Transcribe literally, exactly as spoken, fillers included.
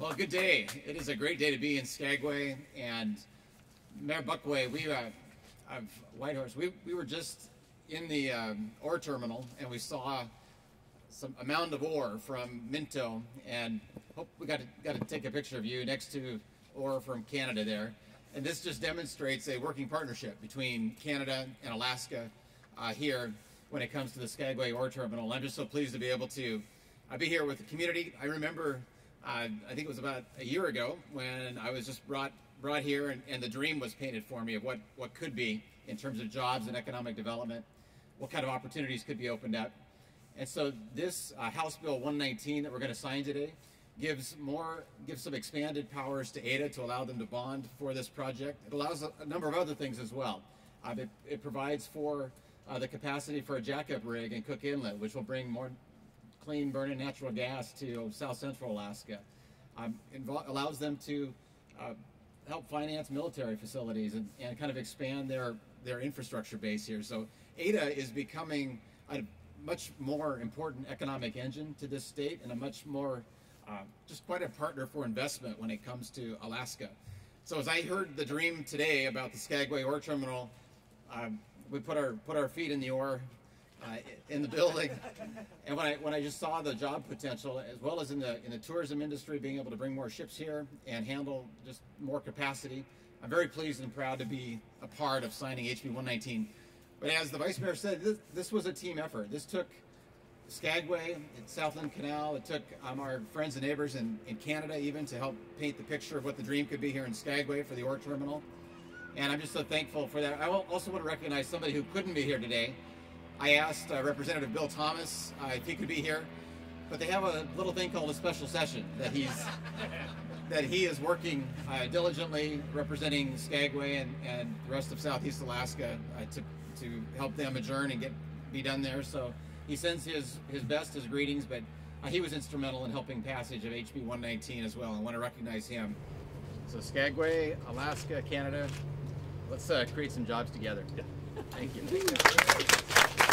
Well, good day. It is a great day to be in Skagway, and Mayor Buckway, we, uh, of Whitehorse, we, we were just in the um, ore terminal, and we saw some a mound of ore from Minto, and hope we got to, got to take a picture of you next to ore from Canada there. And this just demonstrates a working partnership between Canada and Alaska uh, here when it comes to the Skagway Ore Terminal. I'm just so pleased to be able to uh, be here with the community. I remember, uh, I think it was about a year ago when I was just brought brought here, and, and the dream was painted for me of what, what could be in terms of jobs and economic development, what kind of opportunities could be opened up. And so this uh, House Bill one nineteen that we're going to sign today gives more, gives some expanded powers to A D A to allow them to bond for this project. It allows a, a number of other things as well. Uh, it, it provides for uh, the capacity for a jackup rig in Cook Inlet, which will bring more clean burning natural gas to South Central Alaska. Um, allows them to uh, help finance military facilities and, and kind of expand their, their infrastructure base here. So A D A is becoming a much more important economic engine to this state, and a much more Uh, just quite a partner for investment when it comes to Alaska. So as I heard the dream today about the Skagway Ore Terminal, um, we put our put our feet in the ore uh, in the building, and when I when I just saw the job potential, as well as in the in the tourism industry, being able to bring more ships here and handle just more capacity, I'm very pleased and proud to be a part of signing H B one nineteen. But as the Vice Mayor said, this, this was a team effort. This took Skagway, Southland Canal, it took um, our friends and neighbors in, in Canada even to help paint the picture of what the dream could be here in Skagway for the ore terminal. And I'm just so thankful for that. I also want to recognize somebody who couldn't be here today. I asked uh, Representative Bill Thomas uh, if he could be here, but they have a little thing called a special session that he's that he is working uh, diligently representing Skagway and, and the rest of Southeast Alaska uh, to, to help them adjourn and get be done there. So he sends his, his best, his greetings, but uh, he was instrumental in helping passage of H B one nineteen as well. I want to recognize him. So Skagway, Alaska, Canada, let's uh, create some jobs together. Thank you.